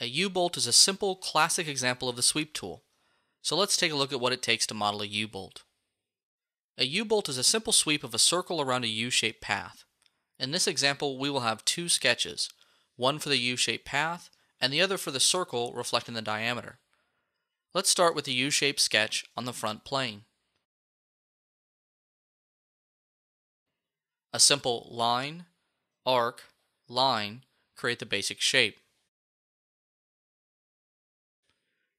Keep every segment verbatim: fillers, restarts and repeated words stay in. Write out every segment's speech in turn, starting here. A U-bolt is a simple, classic example of the sweep tool, so let's take a look at what it takes to model a U-bolt. A U-bolt is a simple sweep of a circle around a U-shaped path. In this example, we will have two sketches, one for the U-shaped path and the other for the circle reflecting the diameter. Let's start with the U-shaped sketch on the front plane. A simple line, arc, line create the basic shape.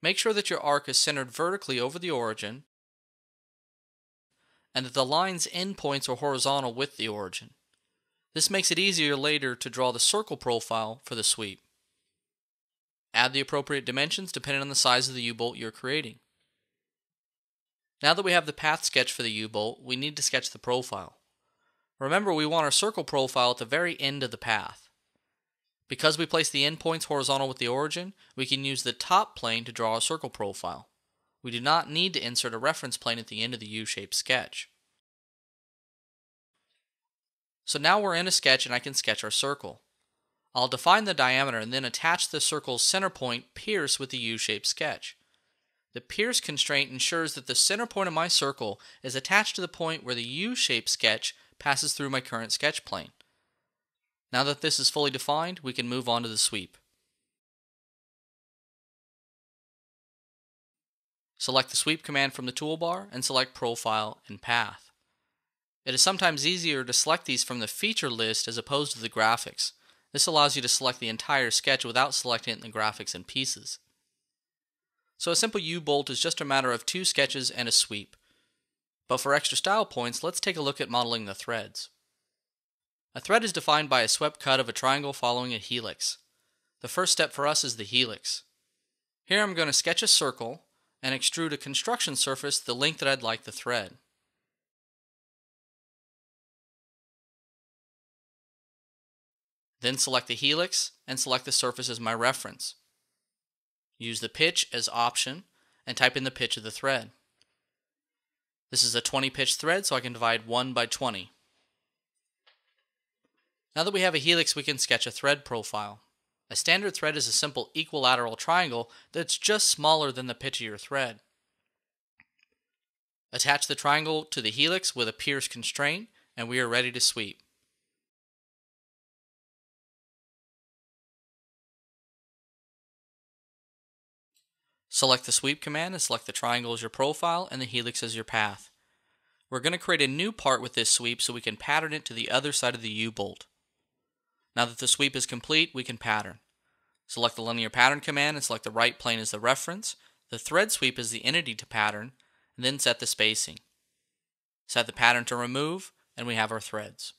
Make sure that your arc is centered vertically over the origin and that the line's endpoints are horizontal with the origin. This makes it easier later to draw the circle profile for the sweep. Add the appropriate dimensions depending on the size of the U-bolt you're creating. Now that we have the path sketch for the U-bolt, we need to sketch the profile. Remember, we want our circle profile at the very end of the path. Because we place the endpoints horizontal with the origin, we can use the top plane to draw a circle profile. We do not need to insert a reference plane at the end of the U-shaped sketch. So now we're in a sketch and I can sketch our circle. I'll define the diameter and then attach the circle's center point, pierce, with the U-shaped sketch. The pierce constraint ensures that the center point of my circle is attached to the point where the U-shaped sketch passes through my current sketch plane. Now that this is fully defined, we can move on to the sweep. Select the sweep command from the toolbar and select Profile and Path. It is sometimes easier to select these from the feature list as opposed to the graphics. This allows you to select the entire sketch without selecting it in the graphics and pieces. So a simple U-bolt is just a matter of two sketches and a sweep. But for extra style points, let's take a look at modeling the threads. A thread is defined by a swept cut of a triangle following a helix. The first step for us is the helix. Here I'm going to sketch a circle and extrude a construction surface the length that I'd like the thread. Then select the helix and select the surface as my reference. Use the pitch as option and type in the pitch of the thread. This is a twenty pitch thread, so I can divide one by twenty. Now that we have a helix, we can sketch a thread profile. A standard thread is a simple equilateral triangle that's just smaller than the pitch of your thread. Attach the triangle to the helix with a pierce constraint and we are ready to sweep. Select the sweep command and select the triangle as your profile and the helix as your path. We're going to create a new part with this sweep so we can pattern it to the other side of the U-bolt. Now that the sweep is complete, we can pattern. Select the linear pattern command and select the right plane as the reference, the thread sweep as the entity to pattern, and then set the spacing. Set the pattern to remove, and we have our threads.